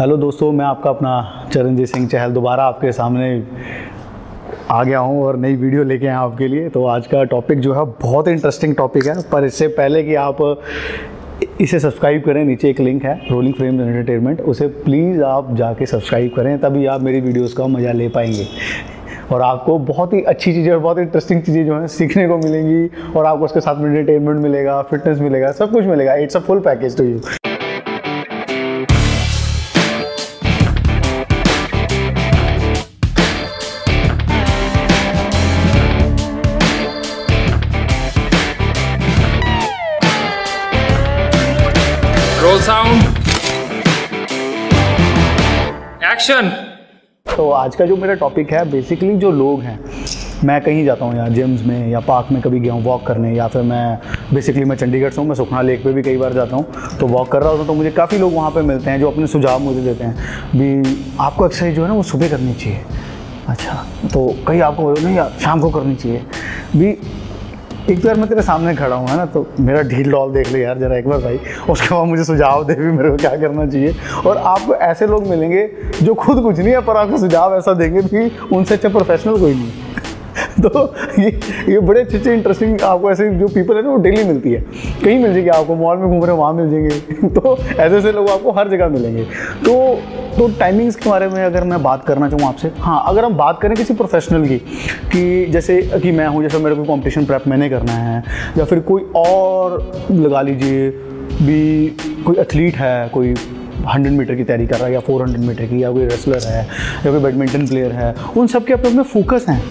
Hello दोस्तों, मैं आपका अपना चरणजीत सिंह चहल दोबारा आपके सामने आ गया हूं और नई वीडियो लेके आया आपके लिए। तो आज का टॉपिक जो है बहुत इंटरेस्टिंग टॉपिक है, पर इससे पहले कि आप इसे सब्सक्राइब करें, नीचे एक लिंक है रोलिंग फ्रेम एंटरटेनमेंट, उसे प्लीज़ आप जाके सब्सक्राइब करें, तभी आप मेरी वीडियोज़ का मज़ा ले पाएंगे और आपको बहुत ही अच्छी चीज़ें और बहुत इंटरेस्टिंग चीज़ें जो हैं सीखने को मिलेंगी और आपको उसके साथ में एंटरटेनमेंट मिलेगा, फिटनेस मिलेगा, सब कुछ मिलेगा। It's a full package to you. Roll sound action. तो आज का जो मेरा टॉपिक है, बेसिकली जो लोग हैं, मैं कहीं जाता हूँ या जिम्स में या पार्क में कभी गया हूँ वॉक करने, या फिर मैं चंडीगढ़ से हूँ, मैं सुखना लेक पे भी कई बार जाता हूँ। तो वॉक कर रहा होता हूँ तो मुझे काफ़ी लोग वहाँ पे मिलते हैं जो अपने सुझाव मुझे देते हैं भी आपको एक्सरसाइज जो है ना वो सुबह करनी चाहिए। अच्छा, तो कहीं आपको नहीं यार शाम को करनी चाहिए भी। एक बार मैं तेरे सामने खड़ा हूँ है ना, तो मेरा ढील डॉल देख ले यार जरा एक बार भाई, उसके बाद मुझे सुझाव दे भी मेरे को क्या करना चाहिए। और आपको ऐसे लोग मिलेंगे जो खुद कुछ नहीं है पर आपको सुझाव ऐसा देंगे कि उनसे अच्छा प्रोफेशनल कोई नहीं। तो ये बड़े अच्छे इंटरेस्टिंग आपको ऐसे जो पीपल है ना वो डेली मिलती है, कहीं मिल जाएगी, आपको मॉल में घूम रहे हो वहाँ मिल जाएंगे। तो ऐसे ऐसे लोग आपको हर जगह मिलेंगे। तो टाइमिंग्स के बारे में अगर मैं बात करना चाहूँ आपसे, हाँ, अगर हम बात करें किसी प्रोफेशनल की कि जैसे कि मैं हूँ, जैसे मेरे को कंपटीशन प्रेप मैंने करना है या फिर कोई और लगा लीजिए भी कोई एथलीट है, कोई 100 मीटर की तैयारी कर रहा है या 400 मीटर की, या कोई रेसलर है या कोई बैडमिंटन प्लेयर है, उन सब के अपने अपने फोकस हैं।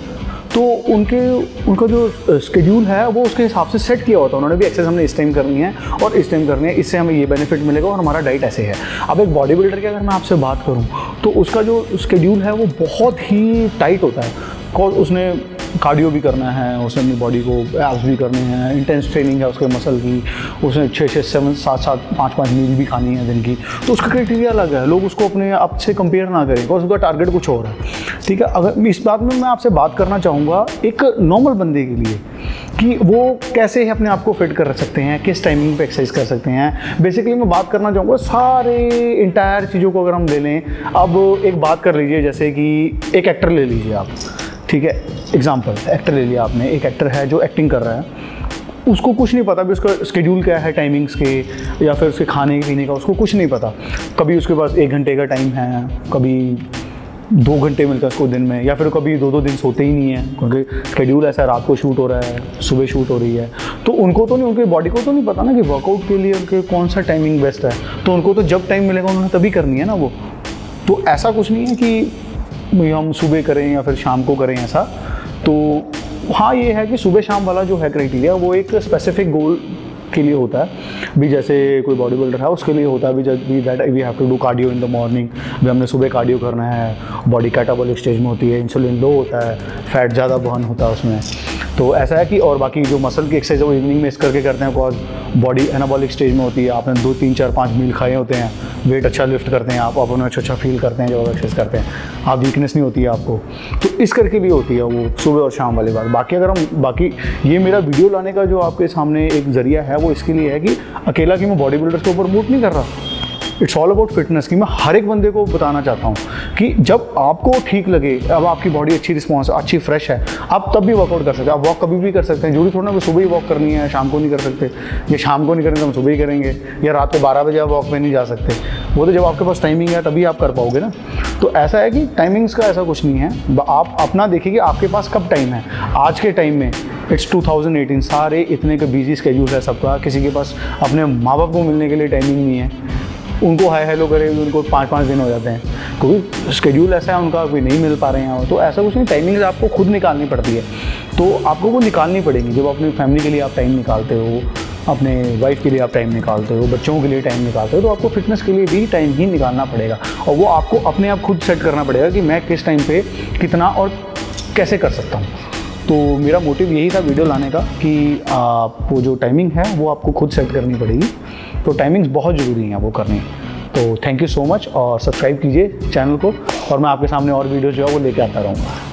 तो उनका जो स्केड्यूल है वो उसके हिसाब से सेट किया होता है उन्होंने भी, एक्सरसाइज हमने इस टाइम करनी है और इस टाइम करनी है, इससे हमें ये बेनिफिट मिलेगा और हमारा डाइट ऐसे है। अब एक बॉडी बिल्डर की अगर मैं आपसे बात करूं तो उसका जो स्केड्यूल है वो बहुत ही टाइट होता है, और उसने कार्डियो भी करना है, उसने अपनी बॉडी को एब्स भी करने हैं, इंटेंस ट्रेनिंग है उसके मसल की, उसने 6-7, 7-7, 5-5 मील भी खानी है दिन की। तो उसका क्राइटेरिया अलग है, लोग उसको अपने आप से कंपेयर ना करें, और उसका टारगेट कुछ और है, ठीक है। अगर इस बात में मैं आपसे बात करना चाहूँगा एक नॉर्मल बंदे के लिए कि वो कैसे है अपने आप को फिट कर सकते हैं, किस टाइमिंग पे एक्सरसाइज कर सकते हैं। बेसिकली मैं बात करना चाहूँगा सारे इंटायर चीज़ों को अगर हम ले लें। अब एक बात कर लीजिए, जैसे कि एक एक्टर ले लीजिए आप, ठीक है, एग्जाम्पल एक्टर ले लिया आपने, एक एक्टर है जो एक्टिंग कर रहा है, उसको कुछ नहीं पता भी उसका स्केड्यूल क्या है टाइमिंग्स के, या फिर उसके खाने पीने का उसको कुछ नहीं पता। कभी उसके पास 1 घंटे का टाइम है, कभी 2 घंटे मिलता है उसको दिन में, या फिर कभी 2-2 दिन सोते ही नहीं है क्योंकि स्केड्यूल ऐसा है, रात को शूट हो रहा है, सुबह शूट हो रही है। तो उनको तो नहीं, उनके बॉडी को तो नहीं पता ना कि वर्कआउट के लिए उनके कौन सा टाइमिंग बेस्ट है। तो उनको तो जब टाइम मिलेगा उन्होंने तभी करनी है ना वो। तो ऐसा कुछ नहीं है कि हम सुबह करें या फिर शाम को करें ऐसा। तो हाँ, ये है कि सुबह शाम वाला जो है क्राइटेरिया वो एक स्पेसिफिक गोल के लिए होता है भी, जैसे कोई बॉडी बिल्डर है उसके लिए होता है भी that we have to do cardio in the morning, भी हमने सुबह कार्डियो करना है, बॉडी कैटाबॉलिक स्टेज में होती है, इंसुलिन लो होता है, फैट ज़्यादा बर्न होता है उसमें। तो ऐसा है कि और बाकी जो मसल की एक्सरसाइज वो इवनिंग में इस करके करते हैं, और बॉडी एनाबॉलिक स्टेज में होती है, आपने 2-3-4-5 मील खाए होते हैं, वेट अच्छा लिफ्ट करते हैं, आप अपना अच्छा फील करते हैं जब आप एक्सरसाइज करते हैं, आप वीकनेस नहीं होती है आपको। तो इस करके भी होती है वो सुबह और शाम वाली बात। बाकी अगर हम बाकी ये मेरा वीडियो लाने का जो आपके सामने एक ज़रिया है वो इसके लिए है कि अकेला कि मैं बॉडी बिल्डर्स को प्रमोट नहीं कर रहा, इट्स ऑल अबाउट फिटनेस की मैं हर एक बंदे को बताना चाहता हूँ कि जब आपको ठीक लगे, अब आपकी बॉडी अच्छी रिस्पॉन्स अच्छी फ्रेश है, आप तब भी वर्कआउट कर सकते हैं, आप वॉक कभी भी कर सकते हैं। जरूरी थोड़ा ना सुबह ही वॉक करनी है शाम को नहीं कर सकते, या शाम को नहीं करेंगे तो हम सुबह ही करेंगे, या रात को 12 बजे आप वॉक पर नहीं जा सकते, वो तो जब आपके पास टाइमिंग है तभी आप कर पाओगे ना। तो ऐसा है कि टाइमिंग्स का ऐसा कुछ नहीं है, आप अपना देखिए कि आपके पास कब टाइम है। आज के टाइम में इट्स 2018, सारे इतने का बिजी स्केड्यूल है सबका, किसी के पास अपने माँ बाप को मिलने के लिए टाइमिंग नहीं है, उनको हाय हेलो करेंगे उनको 5-5 दिन हो जाते हैं क्योंकि स्केड्यूल ऐसा है उनका, कोई नहीं मिल पा रहे हैं। तो ऐसा कुछ नहीं, टाइमिंग्स आपको खुद निकालनी पड़ती है, तो आपको वो निकालनी पड़ेगी। जब अपनी फैमिली के लिए आप टाइम निकालते हो, अपने वाइफ के लिए आप टाइम निकालते हो, बच्चों के लिए टाइम निकालते हो, तो आपको फिटनेस के लिए भी टाइम ही निकालना पड़ेगा, और वो आपको अपने आप खुद सेट करना पड़ेगा कि मैं किस टाइम पर कितना और कैसे कर सकता हूँ। तो मेरा मोटिव यही था वीडियो लाने का कि आपको जो टाइमिंग है वो आपको खुद सेट करनी पड़ेगी, तो टाइमिंग्स बहुत ज़रूरी हैं वो करनी। तो थैंक यू सो मच, और सब्सक्राइब कीजिए चैनल को, और मैं आपके सामने और वीडियो जो है वो लेके आता रहूँगा।